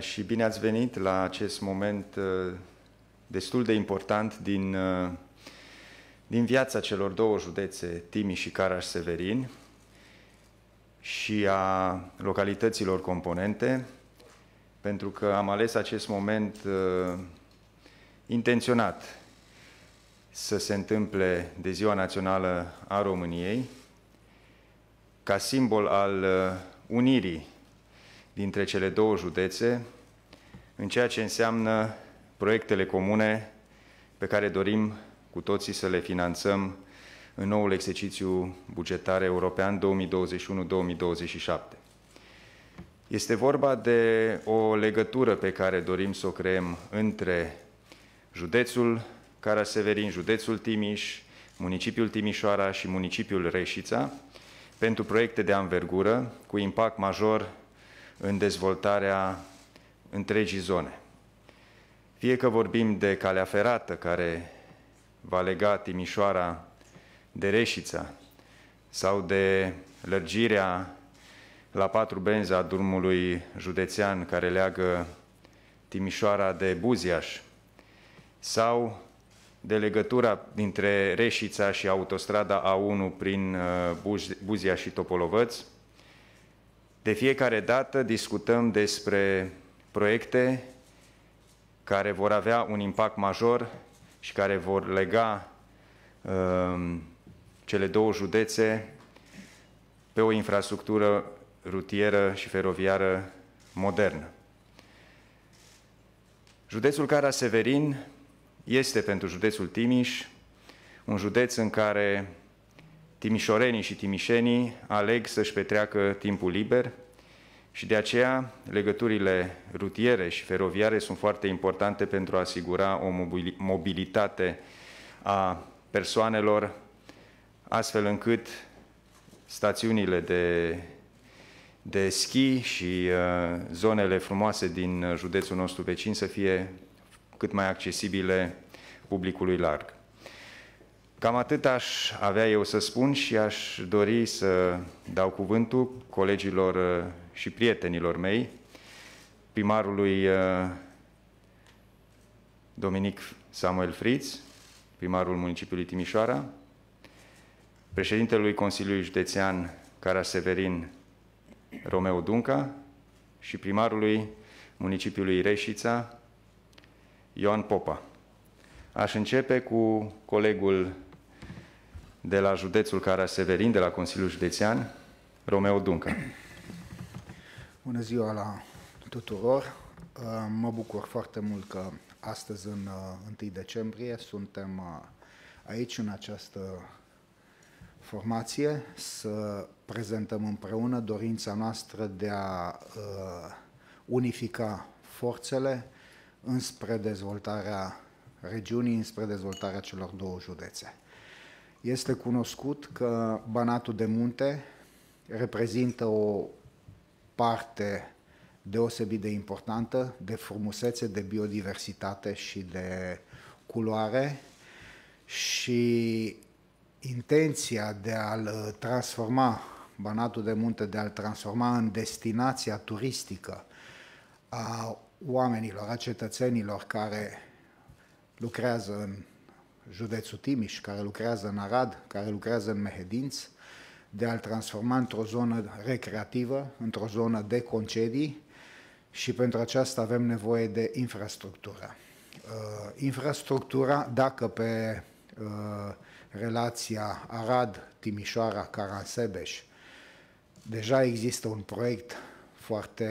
și bine ați venit la acest moment destul de important din viața celor două județe, Timiș și Caraș-Severin, și a localităților componente, pentru că am ales acest moment intenționat să se întâmple de Ziua Națională a României, ca simbol al unirii dintre cele două județe, în ceea ce înseamnă proiectele comune pe care dorim cu toții să le finanțăm în noul exercițiu bugetar european 2021-2027. Este vorba de o legătură pe care dorim să o creăm între județul Caraș-Severin, județul Timiș, municipiul Timișoara și municipiul Reșița, pentru proiecte de anvergură cu impact major în dezvoltarea întregii zone. Fie că vorbim de calea ferată care va lega Timișoara de Reșița sau de lărgirea la 4 benzi a drumului județean care leagă Timișoara de Buziaș sau de legătura dintre Reșița și autostrada A1 prin Buziaș și Topolovăț. De fiecare dată discutăm despre proiecte care vor avea un impact major și care vor lega cele două județe pe o infrastructură rutieră și feroviară modernă. Județul Caraș-Severin este pentru județul Timiș un județ în care timișorenii și timișenii aleg să-și petreacă timpul liber și de aceea legăturile rutiere și feroviare sunt foarte importante pentru a asigura o mobilitate a persoanelor, astfel încât stațiunile de schi și zonele frumoase din județul nostru vecin să fie cât mai accesibile publicului larg. Cam atât aș avea eu să spun și aș dori să dau cuvântul colegilor și prietenilor mei, primarului Dominic Samuel Fritz, primarul municipiului Timișoara, președintelui Consiliului Județean Caraș-Severin Romeo Dunca și primarului municipiului Reșița, Ioan Popa. Aș începe cu colegul de la județul Caraș-Severin, de la Consiliul Județean, Romeo Dunca. Bună ziua la tuturor! Mă bucur foarte mult că astăzi, în 1 decembrie, suntem aici, în această formație, să prezentăm împreună dorința noastră de a unifica forțele înspre dezvoltarea regiunii, înspre dezvoltarea celor două județe. Este cunoscut că Banatul de Munte reprezintă o parte deosebit de importantă de frumusețe, de biodiversitate și de culoare, și intenția de a-l transforma, Banatul de Munte, de a-l transforma în destinația turistică a oamenilor, a cetățenilor care lucrează în județul Timiș, care lucrează în Arad, care lucrează în Mehedinți, de a-l transforma într-o zonă recreativă, într-o zonă de concedii, și pentru aceasta avem nevoie de infrastructură. Infrastructura, dacă pe relația Arad-Timișoara-Caransebeș deja există un proiect foarte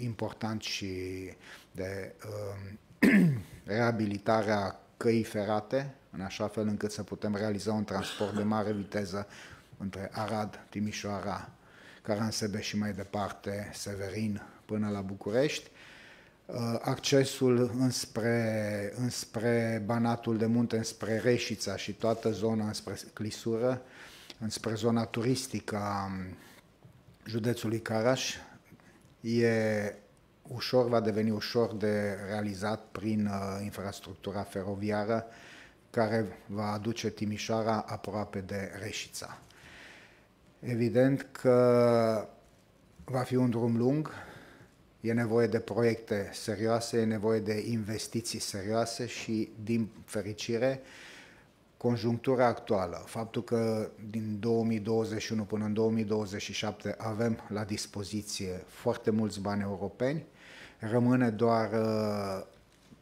important și de reabilitarea căii ferate, în așa fel încât să putem realiza un transport de mare viteză între Arad, Timișoara, Caransebeș și mai departe Severin până la București. Accesul înspre Banatul de Munte, înspre Reșița și toată zona înspre Clisură, înspre zona turistică a județului Caraș, va deveni ușor de realizat prin infrastructura feroviară care va aduce Timișoara aproape de Reșița. Evident că va fi un drum lung, E nevoie de proiecte serioase, e nevoie de investiții serioase și, din fericire, conjunctura actuală, faptul că din 2021 până în 2027 avem la dispoziție foarte mulți bani europeni, rămâne doar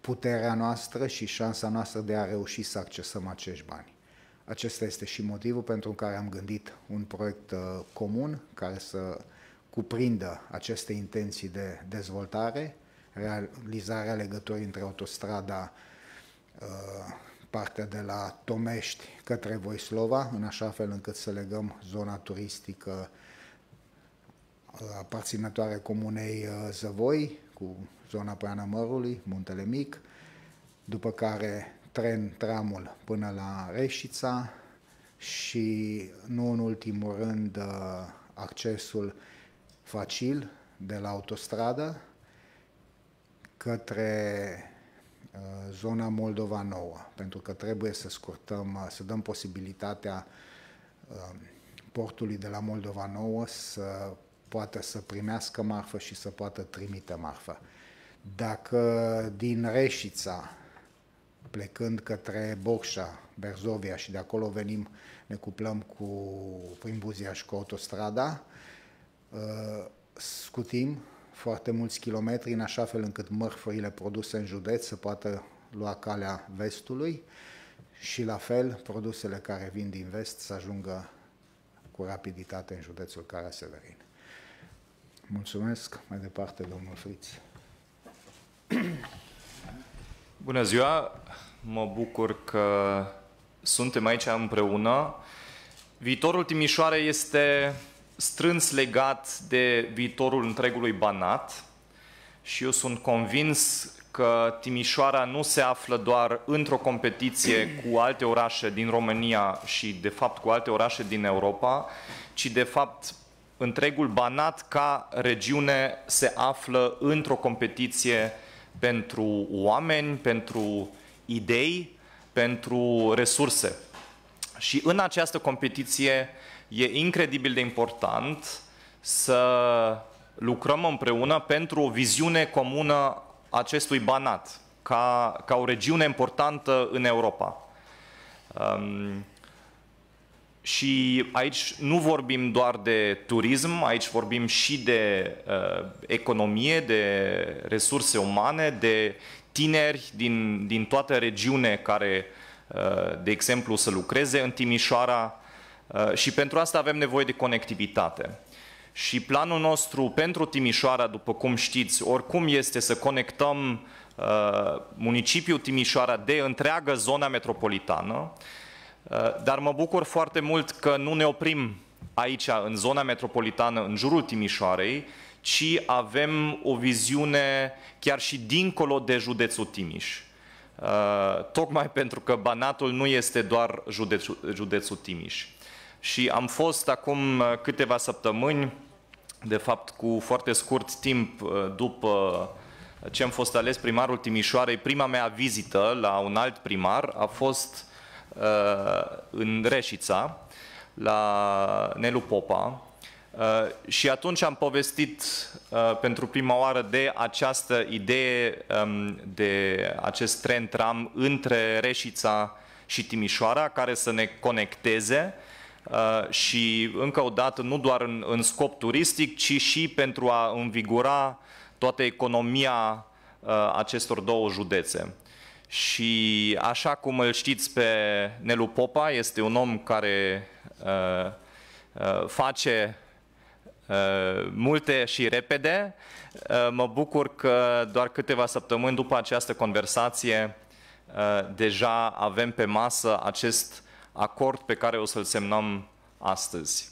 puterea noastră și șansa noastră de a reuși să accesăm acești bani. Acesta este și motivul pentru care am gândit un proiect comun care să cuprindă aceste intenții de dezvoltare, realizarea legăturii între autostrada, partea de la Tomești către Voislova, în așa fel încât să legăm zona turistică aparținătoare comunei Zăvoi cu zona Poiana Mărului, Muntele Mic, după care tramul până la Reșița și, nu în ultimul rând, accesul facil de la autostradă către zona Moldova Nouă, pentru că trebuie să scurtăm, să dăm posibilitatea portului de la Moldova Nouă să poată să primească marfă și să poată trimite marfă. Dacă din Reșița, plecând către Bocșa, Berzovia și de acolo venim, ne cuplăm prin Buziaș cu autostrada, scutim foarte mulți kilometri în așa fel încât mărfurile produse în județ să poată lua calea vestului și la fel produsele care vin din vest să ajungă cu rapiditate în județul Caraș-Severin. Mulțumesc. Mai departe, domnul Fritz. Bună ziua! Mă bucur că suntem aici împreună. Viitorul Timișoarei este strâns legat de viitorul întregului Banat și eu sunt convins că Timișoara nu se află doar într-o competiție cu alte orașe din România și, de fapt, cu alte orașe din Europa, ci, de fapt, întregul Banat ca regiune se află într-o competiție pentru oameni, pentru idei, pentru resurse. Și în această competiție e incredibil de important să lucrăm împreună pentru o viziune comună acestui Banat, ca o regiune importantă în Europa. Și aici nu vorbim doar de turism, aici vorbim și de economie, de resurse umane, de tineri din toată regiune care, de exemplu, să lucreze în Timișoara, și pentru asta avem nevoie de conectivitate. Și planul nostru pentru Timișoara, după cum știți, oricum este să conectăm municipiul Timișoara de întreaga zona metropolitană, dar mă bucur foarte mult că nu ne oprim aici, în zona metropolitană, în jurul Timișoarei, ci avem o viziune chiar și dincolo de județul Timiș. Tocmai pentru că Banatul nu este doar județul Timiș. Și am fost acum câteva săptămâni, de fapt cu foarte scurt timp după ce am fost ales primarul Timișoarei, prima mea vizită la un alt primar a fost în Reșița, la Nelu Popa, și atunci am povestit pentru prima oară de această idee, de acest tren-tram între Reșița și Timișoara, care să ne conecteze și, încă o dată, nu doar în scop turistic, ci și pentru a învigora toată economia acestor două județe. Și așa cum îl știți pe Nelu Popa, este un om care face multe și repede. Mă bucur că doar câteva săptămâni după această conversație deja avem pe masă acest acord pe care o să-l semnăm astăzi.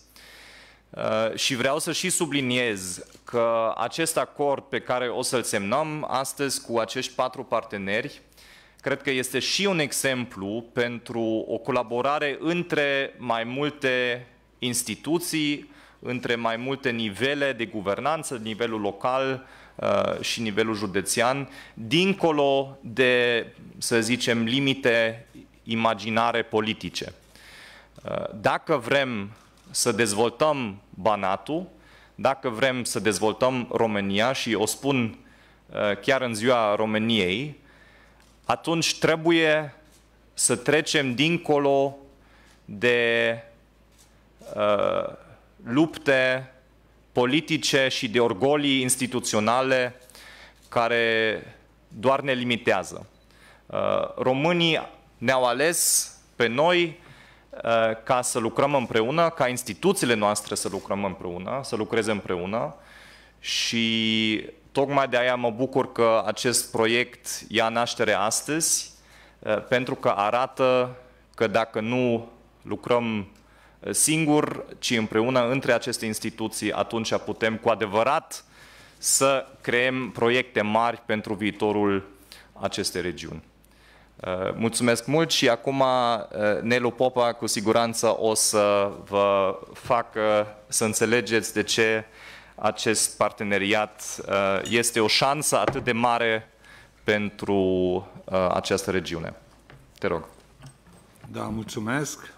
Și vreau să și subliniez că acest acord pe care o să-l semnăm astăzi cu acești 4 parteneri, cred că este și un exemplu pentru o colaborare între mai multe instituții, între mai multe nivele de guvernanță, nivelul local și nivelul județean, dincolo de, să zicem, limite imaginare politice. Dacă vrem să dezvoltăm Banatul, Dacă vrem să dezvoltăm România, și o spun chiar în ziua României, atunci trebuie să trecem dincolo de lupte politice și de orgolii instituționale care doar ne limitează. Românii ne-au ales pe noi ca să lucrăm împreună, ca instituțiile noastre să lucrăm împreună, să lucreze împreună, și tocmai de aia mă bucur că acest proiect ia naștere astăzi, pentru că arată că dacă nu lucrăm singur, ci împreună între aceste instituții, atunci putem cu adevărat să creăm proiecte mari pentru viitorul acestei regiuni. Mulțumesc mult și acum Nelu Popa cu siguranță o să vă facă să înțelegeți de ce acest parteneriat este o șansă atât de mare pentru această regiune. Te rog. Da, mulțumesc.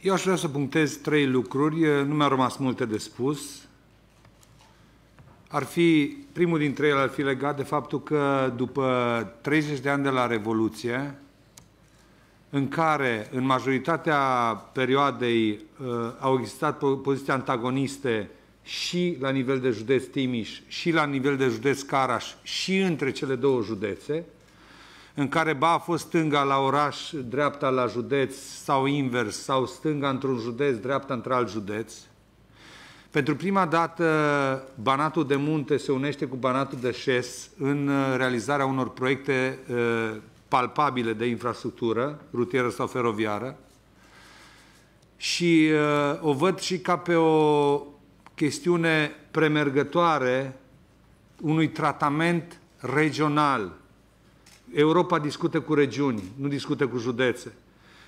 Eu aș vrea să punctez trei lucruri, nu mi-au rămas multe de spus. Ar fi, primul dintre ele ar fi legat de faptul că după 30 de ani de la Revoluție, în care în majoritatea perioadei au existat poziții antagoniste și la nivel de județ Timiș, și la nivel de județ Caraș, și între cele două județe, în care ba a fost stânga la oraș, dreapta la județ, sau invers, sau stânga într-un județ, dreapta într-alt județ. Pentru prima dată, Banatul de Munte se unește cu Banatul de Șes în realizarea unor proiecte palpabile de infrastructură, rutieră sau feroviară. Și o văd și ca pe o chestiune premergătoare unui tratament regional. Europa discută cu regiuni, nu discută cu județe.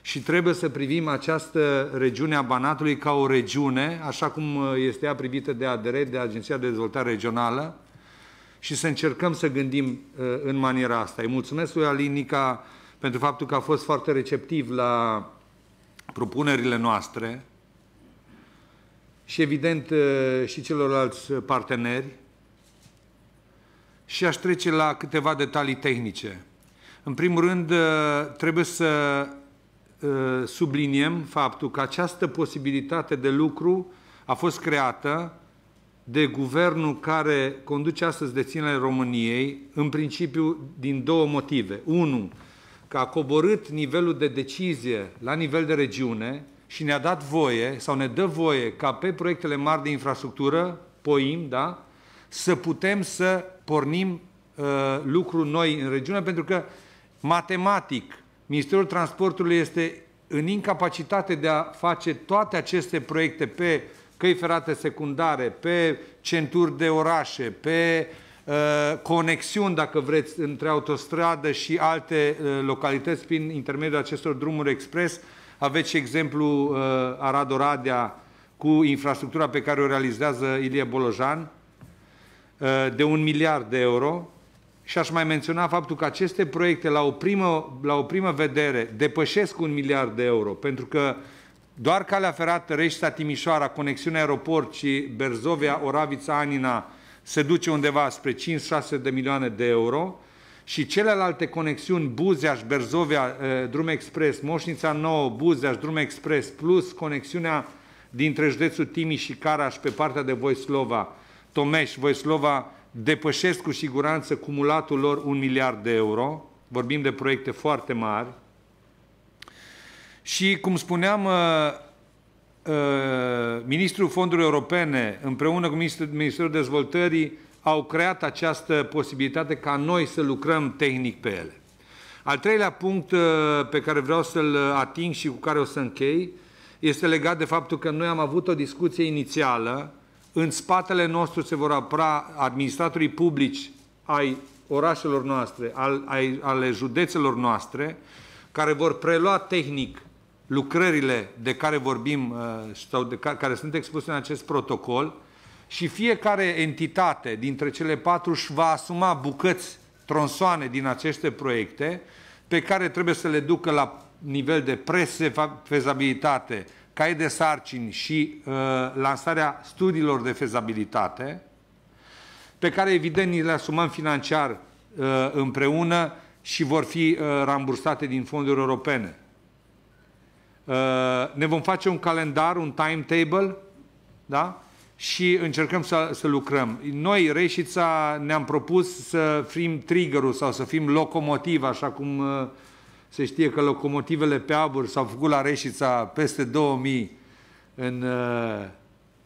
Și trebuie să privim această regiune a Banatului ca o regiune, așa cum este ea privită de ADR, de Agenția de Dezvoltare Regională, și să încercăm să gândim în maniera asta. Îi mulțumesc lui Alinica pentru faptul că a fost foarte receptiv la propunerile noastre și, evident, și celorlalți parteneri. Și aș trece la câteva detalii tehnice. În primul rând, trebuie să subliniem faptul că această posibilitate de lucru a fost creată de guvernul care conduce astăzi deținerea României, în principiu din două motive. Unu, că a coborât nivelul de decizie la nivel de regiune și ne-a dat voie, sau ne dă voie, ca pe proiectele mari de infrastructură, POIM, da, să putem să pornim lucruri noi în regiune, pentru că matematic Ministerul Transportului este în incapacitate de a face toate aceste proiecte pe căi ferate secundare, pe centuri de orașe, pe conexiuni, dacă vreți, între autostradă și alte localități prin intermediul acestor drumuri expres. Aveți exemplu Arad-Oradea cu infrastructura pe care o realizează Ilie Bolojan de 1 miliard de euro. Și aș mai menționa faptul că aceste proiecte, la o primă vedere, depășesc 1 miliard de euro, pentru că doar calea ferată Reșița Timișoara, conexiunea aeroport și Berzovia, Oravița, Anina, se duce undeva spre 5-6 de milioane de euro și celelalte conexiuni, Buziaș, Berzovia, drum expres, Moșnița Nouă, Buziaș, drum expres, plus conexiunea dintre județul Timiș și Caraș pe partea de Voislova, Tomești, Voislova, depășesc cu siguranță cumulatul lor 1 miliard de euro. Vorbim de proiecte foarte mari. Și, cum spuneam, Ministrul Fondurilor Europene, împreună cu Ministerul Dezvoltării, au creat această posibilitate ca noi să lucrăm tehnic pe ele. Al treilea punct pe care vreau să-l ating și cu care o să închei este legat de faptul că noi am avut o discuție inițială. În spatele nostru se vor apăra administratorii publici ai orașelor noastre, ale județelor noastre, care vor prelua tehnic lucrările de care vorbim sau care sunt expuse în acest protocol, și fiecare entitate dintre cele patru își va asuma bucăți, tronsoane din aceste proiecte pe care trebuie să le ducă la nivel de prefezabilitate, cai de sarcini și lansarea studiilor de fezabilitate, pe care evident ni le asumăm financiar împreună și vor fi rambursate din fonduri europene. Ne vom face un calendar, un timetable, da? Și încercăm să lucrăm. Noi, Reșița, ne-am propus să fim triggerul sau să fim locomotiva, așa cum se știe că locomotivele pe abur s-au făcut la Reșița peste 2000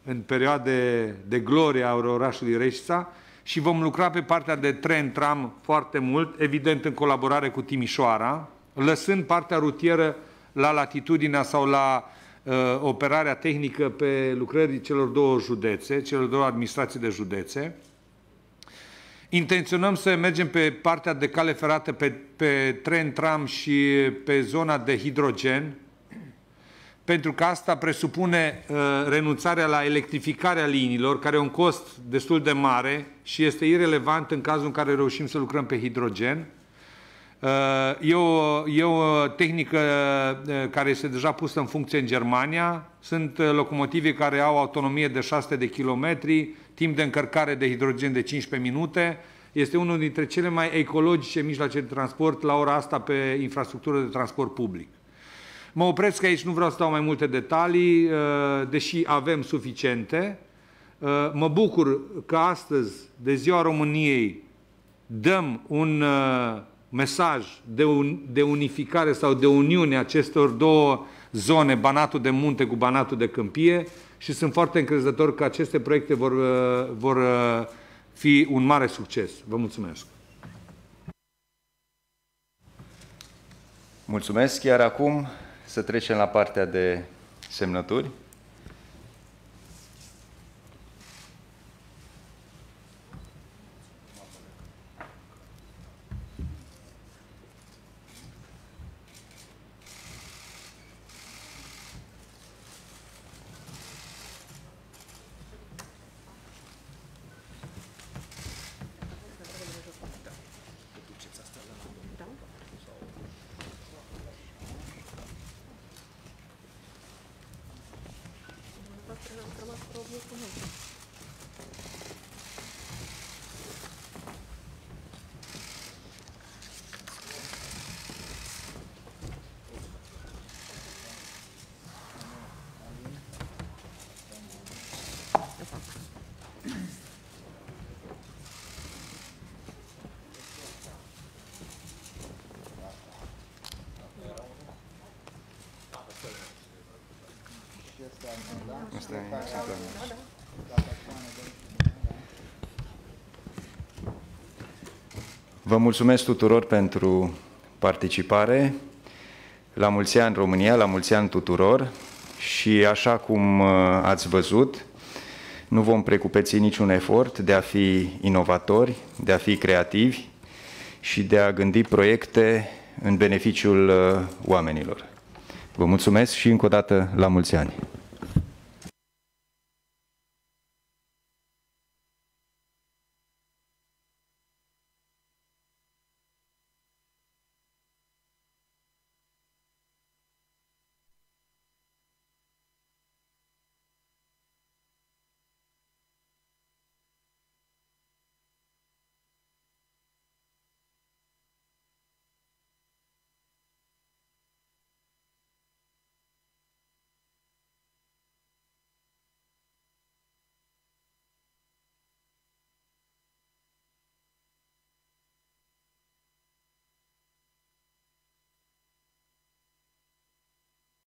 în perioade de glorie a orașului Reșița, și vom lucra pe partea de tren-tram foarte mult, evident în colaborare cu Timișoara, lăsând partea rutieră la latitudinea sau la operarea tehnică pe lucrării celor două județe, celor două administrații de județe. Intenționăm să mergem pe partea de cale ferată, pe tren, tram și pe zona de hidrogen, pentru că asta presupune renunțarea la electrificarea liniilor, care e un cost destul de mare și este irelevant în cazul în care reușim să lucrăm pe hidrogen. E o tehnică care este deja pusă în funcție în Germania. Sunt locomotive care au autonomie de 600 de kilometri, timp de încărcare de hidrogen de 15 minute. Este unul dintre cele mai ecologice mijloace de transport la ora asta pe infrastructură de transport public. Mă opresc aici, nu vreau să dau mai multe detalii, deși avem suficiente. Mă bucur că astăzi, de Ziua României, dăm un mesaj de unificare sau de uniune acestor două zone, Banatul de Munte cu Banatul de Câmpie, și sunt foarte încrezător că aceste proiecte vor fi un mare succes. Vă mulțumesc! Mulțumesc! Iar acum să trecem la partea de semnături. Vă mulțumesc tuturor pentru participare. La mulți ani România, la mulți ani tuturor. Și așa cum ați văzut, nu vom precupeți niciun efort de a fi inovatori, de a fi creativi și de a gândi proiecte în beneficiul oamenilor. Vă mulțumesc și încă o dată la mulți ani!